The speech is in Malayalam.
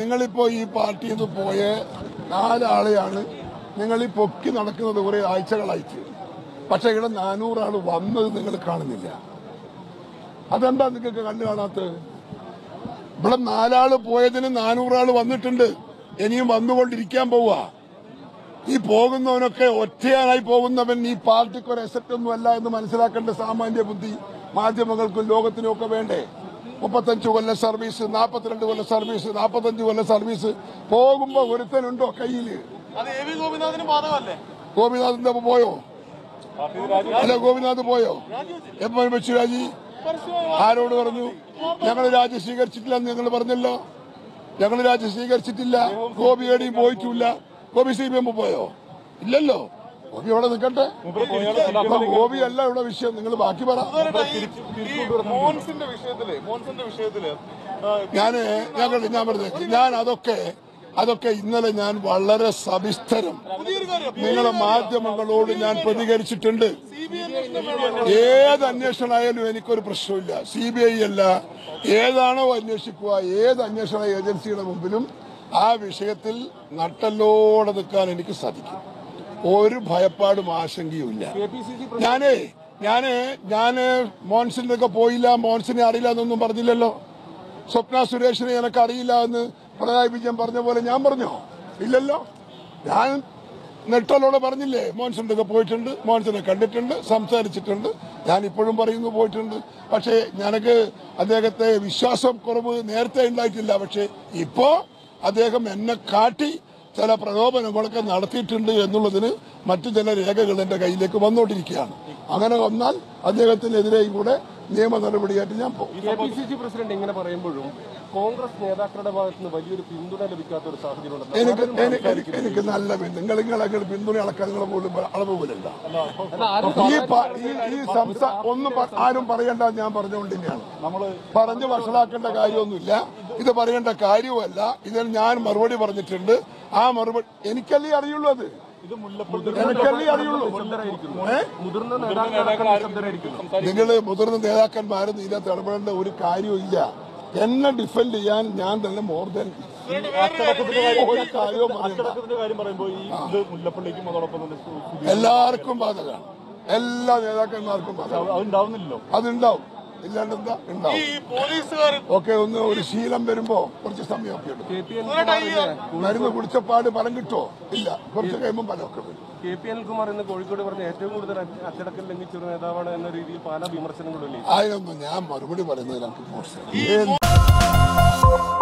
നിങ്ങളിപ്പോൾ ഈ പാർട്ടിയിൽ നിന്ന് പോയ 4 ആളെയാണ് നിങ്ങളീ പൊക്കി നടക്കുന്നത് കുറേ ആഴ്ചകളായിട്ട്. പക്ഷേ ഇവിടെ 400 ആൾ വന്നത് നിങ്ങൾ കാണുന്നില്ല. അതെന്താ നിങ്ങൾക്ക് കണ്ടു കാണാത്തത്? ഇവിടെ 4 ആൾ പോയതിന് 400 ആൾ വന്നിട്ടുണ്ട്, ഇനിയും വന്നുകൊണ്ടിരിക്കാൻ പോവുക. ഈ പോകുന്നവനൊക്കെ ഒറ്റയാനായി പോകുന്നവൻ ഈ പാർട്ടിക്ക് ഒരു അസറ്റ് ഒന്നുമല്ല എന്ന് മനസ്സിലാക്കേണ്ട സാമാന്യ ബുദ്ധി മാധ്യമങ്ങൾക്കും ലോകത്തിനും ഒക്കെ വേണ്ടേ? 35 കൊല്ല സർവീസ്, 42 കൊല്ല സർവീസ്, 45 കൊല്ല സർവീസ് പോകുമ്പോ ഒരുത്തനുണ്ടോ കയ്യില്? ഗോപിനാഥിന്റെ പോയോ? അല്ല, ഗോപിനാഥ് പോയോ? എപ്പോഴും വെച്ചു രാജി ആരോട് പറഞ്ഞു? ഞങ്ങൾ രാജി സ്വീകരിച്ചിട്ടില്ല. ഞങ്ങൾ പറഞ്ഞല്ലോ ഞങ്ങൾ രാജി സ്വീകരിച്ചിട്ടില്ല. ഗോപി എവിടെയും പോയിട്ടില്ല. ഗോപി CBM പോയോ? ഇല്ലല്ലോ. ഗോപി അവിടെ നിൽക്കട്ടെ. ഗോപി അല്ല ഇവിടെ വിഷയം. നിങ്ങൾ ബാക്കി പറ. മോൻസിന്റെ വിഷയത്തില് ഞാൻ പറഞ്ഞേക്കും. അതൊക്കെ ഇന്നലെ ഞാൻ വളരെ സവിസ്തരം നിങ്ങളെ മാധ്യമങ്ങളോട് ഞാൻ പ്രതികരിച്ചിട്ടുണ്ട്. ഏത് അന്വേഷണം ആയാലും എനിക്കൊരു പ്രശ്നമില്ല. CBI അല്ല, ഏതാണോ അന്വേഷിക്കുക, ഏത് അന്വേഷണ ഏജൻസിയുടെ മുമ്പിലും ആ വിഷയത്തിൽ നട്ടല്ലോടെ നിൽക്കാൻ എനിക്ക് സാധിക്കും. ഒരു ഭയപ്പാടും ആശങ്കയുമില്ല. ഞാന് മോൻസിനൊക്കെ പോയില്ല, മോൻസിനെ അറിയില്ല എന്നൊന്നും പറഞ്ഞില്ലല്ലോ. സ്വപ്ന സുരേഷിനെ എനിക്ക് അറിയില്ല എന്ന് പിണറായി വിജയൻ പറഞ്ഞ പോലെ ഞാൻ പറഞ്ഞോ? ഇല്ലല്ലോ. ഞാൻ നെട്ടലോടെ പറഞ്ഞില്ലേ മോൻസൻ്റെ ഒക്കെ പോയിട്ടുണ്ട്, മോൻസനെ കണ്ടിട്ടുണ്ട്, സംസാരിച്ചിട്ടുണ്ട്. ഞാൻ ഇപ്പോഴും പറയുന്നു പോയിട്ടുണ്ട്. പക്ഷേ ഞങ്ങൾക്ക് അദ്ദേഹത്തെ വിശ്വാസം കുറവ് നേരത്തെ ഉണ്ടായിട്ടില്ല. പക്ഷേ ഇപ്പോൾ അദ്ദേഹം എന്നെ കാട്ടി ചില പ്രലോഭനങ്ങളൊക്കെ നടത്തിയിട്ടുണ്ട് എന്നുള്ളതിന് മറ്റു ചില രേഖകൾ എൻ്റെ കയ്യിലേക്ക് വന്നുകൊണ്ടിരിക്കുകയാണ്. അങ്ങനെ വന്നാൽ അദ്ദേഹത്തിനെതിരെയും കൂടെ നിയമ നടപടിയായിട്ട് ഞാൻ പോകും. KPCC പ്രസിഡന്റ് ഇങ്ങനെ പറയുമ്പോഴും കോൺഗ്രസ് നേതാക്കളുടെ ഭാഗത്ത് നിന്ന് വലിയൊരു പിന്തുണ ലഭിക്കാത്ത ഒരു സാഹചര്യം. എനിക്ക് നല്ല നിങ്ങളെ പിന്തുണ അളക്കാനുള്ള പോലും അളവ് പോലില്ല. ഈ സംസ്ഥാന ഒന്നും ആരും പറയേണ്ട, ഞാൻ പറഞ്ഞുകൊണ്ട് തന്നെയാണ്. പറഞ്ഞ് വഷളാക്കേണ്ട കാര്യമൊന്നുമില്ല. ഇത് പറയേണ്ട കാര്യവുമല്ല. ഇതിന് ഞാൻ മറുപടി പറഞ്ഞിട്ടുണ്ട്. ആ മറുപടി എനിക്കല്ലേ അറിയുള്ളൂ. അത് നിങ്ങള് മുതിർന്ന നേതാക്കന്മാരും ഇതിനകത്ത് ഇടപെടേണ്ട ഒരു കാര്യവും ഇല്ല. എന്നെ ഡിഫെൻഡ് ചെയ്യാൻ ഞാൻ തന്നെ മോർ ദാൻ എല്ലാവർക്കും ബാധകമാണ്. എല്ലാ നേതാക്കന്മാർക്കും ബാധകമാണ്. അതുണ്ടാവും, ഇല്ലാണ്ടെന്താ ഉണ്ടാവും. ഓക്കെ, ഒരു ശീലം വരുമ്പോ കുറച്ച് സമയമൊക്കെ എടുക്കും. മരുന്ന് കുടിച്ചപ്പാട് ഫലം കിട്ടുമോ? ഇല്ല, കുറച്ച് കഴിയുമ്പോൾ ഫലമൊക്കെ വരും. KPL കുമാർ ഇന്ന് കോഴിക്കോട് പറഞ്ഞ ഏറ്റവും കൂടുതൽ അച്ചടക്കം ലംഘിച്ച ഒരു നേതാവാണ് എന്ന രീതിയിൽ പല വിമർശനങ്ങളും. അതിനൊന്നും ഞാൻ മറുപടി പറയുന്നത്